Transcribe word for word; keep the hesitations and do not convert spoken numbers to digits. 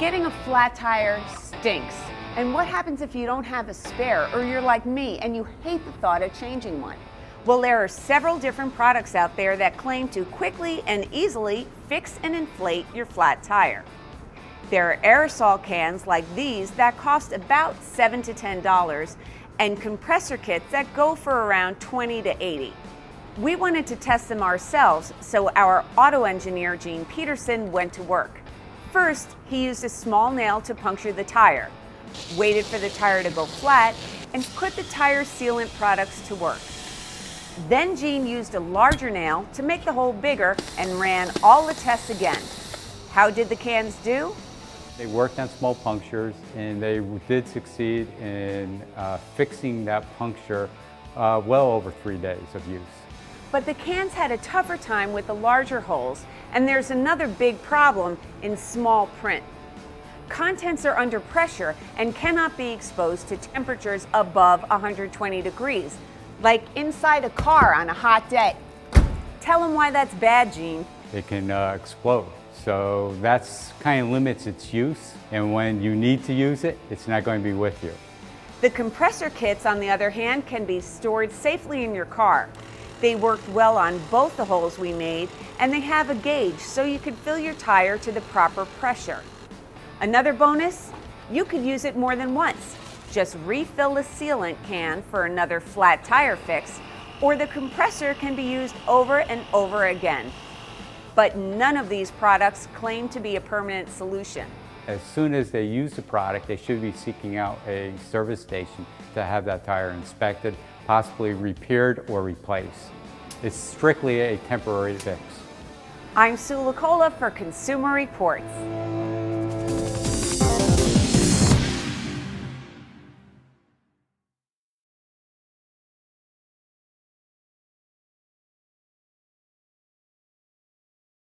Getting a flat tire stinks. And what happens if you don't have a spare, or you're like me and you hate the thought of changing one? Well, there are several different products out there that claim to quickly and easily fix and inflate your flat tire. There are aerosol cans like these that cost about seven to ten dollars and compressor kits that go for around twenty to eighty. We wanted to test them ourselves, so our auto engineer, Gene Peterson, went to work. First, he used a small nail to puncture the tire, waited for the tire to go flat, and put the tire sealant products to work. Then Gene used a larger nail to make the hole bigger and ran all the tests again. How did the cans do? They worked on small punctures, and they did succeed in uh, fixing that puncture uh, well over three days of use. But the cans had a tougher time with the larger holes, and there's another big problem in small print. Contents are under pressure and cannot be exposed to temperatures above one hundred twenty degrees, like inside a car on a hot day. Tell them why that's bad, Gene. It can uh, explode, so that's kind of limits its use, and when you need to use it, it's not going to be with you. The compressor kits, on the other hand, can be stored safely in your car. They worked well on both the holes we made, and they have a gauge so you could fill your tire to the proper pressure. Another bonus, you could use it more than once. Just refill the sealant can for another flat tire fix, or the compressor can be used over and over again. But none of these products claim to be a permanent solution. As soon as they use the product, they should be seeking out a service station to have that tire inspected, possibly repaired or replaced. It's strictly a temporary fix. I'm Sue Licola for Consumer Reports.